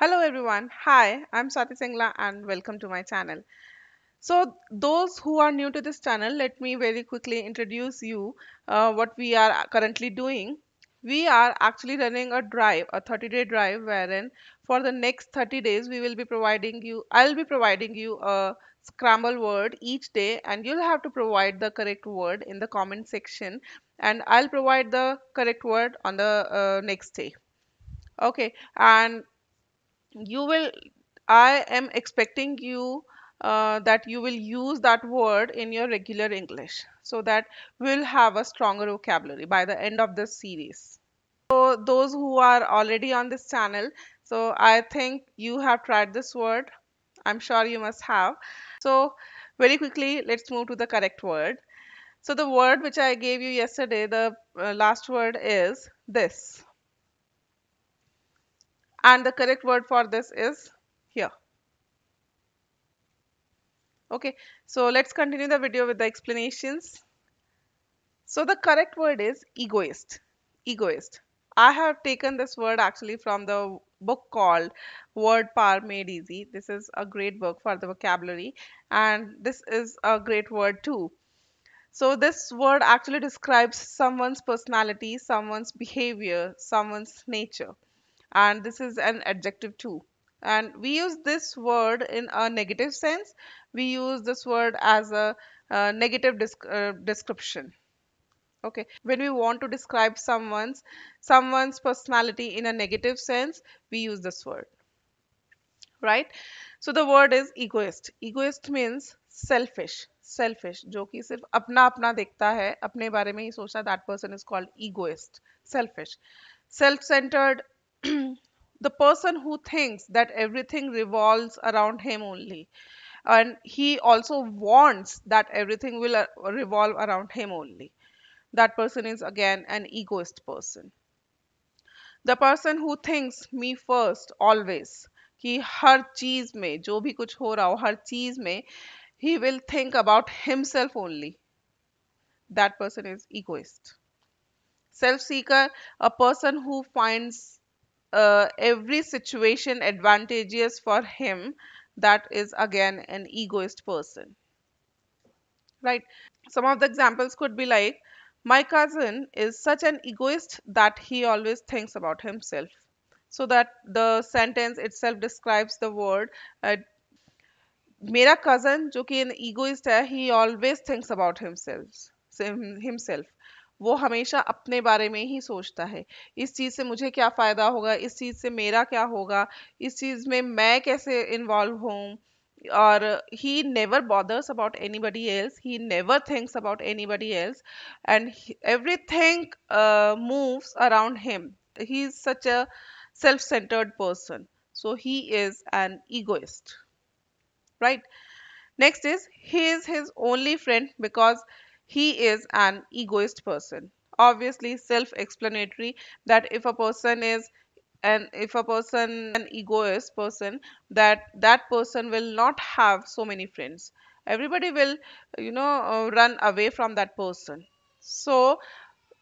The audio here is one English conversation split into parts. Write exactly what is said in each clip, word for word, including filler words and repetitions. Hello everyone, hi, I'm Swati Singla and welcome to my channel. So those who are new to this channel, let me very quickly introduce you uh, what we are currently doing. We are actually running a drive, a thirty day drive wherein for the next thirty days we will be providing you, I'll be providing you a scramble word each day and you'll have to provide the correct word in the comment section and I'll provide the correct word on the uh, next day. Okay, and you will I am expecting you uh, that you will use that word in your regular English so that we'll have a stronger vocabulary by the end of this series. So those who are already on this channel, so I think you have tried this word, I'm sure you must have. So very quickly let's move to the correct word. So the word which I gave you yesterday, the uh, last word is this. And the correct word for this is here. Okay, so let's continue the video with the explanations. So the correct word is egoist. Egoist. I have taken this word actually from the book called Word Power Made Easy. This is a great book for the vocabulary and this is a great word too. So this word actually describes someone's personality, someone's behavior, someone's nature. And this is an adjective too, and we use this word in a negative sense. We use this word as a, a negative disc, uh, description. Okay, when we want to describe someone's someone's personality in a negative sense, we use this word, right? So the word is egoist. Egoist means selfish. Selfish जो कि सिर्फ अपना अपना देखता है, अपने बारे में ही सोचता, that person is called egoist. Selfish, self-centered. The person who thinks that everything revolves around him only, and he also wants that everything will revolve around him only. That person is again an egoist person. The person who thinks me first always, कि हर चीज में जो भी कुछ हो रहा हो हर चीज में he will think about himself only. That person is egoist. Self-seeker, a person who finds Uh, every situation advantageous for him, that is again an egoist person, right? Some of the examples could be like, my cousin is such an egoist that he always thinks about himself. So that the sentence itself describes the word. Uh, मेरा cousin जो कि an egoist है, he always thinks about himself. himself. वो हमेशा अपने बारे में ही सोचता है. इस चीज़ से मुझे क्या फ़ायदा होगा, इस चीज़ से मेरा क्या होगा, इस चीज़ में मैं कैसे इन्वॉल्व हूँ. और he never bothers about anybody else, he never thinks about anybody else, and everything uh, moves around him. He is such a self-centered person. So he is an egoist, right? Next is, he is his only friend because he is an egoist person. Obviously self-explanatory that if a person is an if a person an egoist person, that that person will not have so many friends. Everybody will, you know, run away from that person. So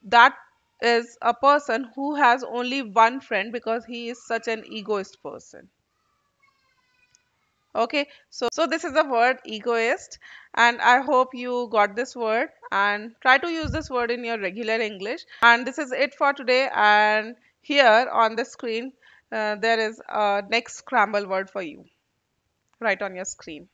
that is a person who has only one friend because he is such an egoist person. Okay, so so this is the word egoist, and I hope you got this word and try to use this word in your regular English. And this is it for today, and here on the screen uh, there is a next scramble word for you right on your screen.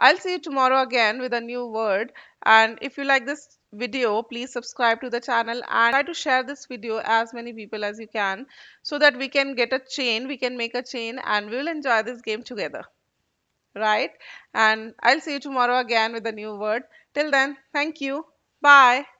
I'll see you tomorrow again with a new word, and if you like this video, please subscribe to the channel and try to share this video as many people as you can so that we can get a chain, we can make a chain and we will enjoy this game together, right? And I'll see you tomorrow again with a new word. Till then, thank you. Bye.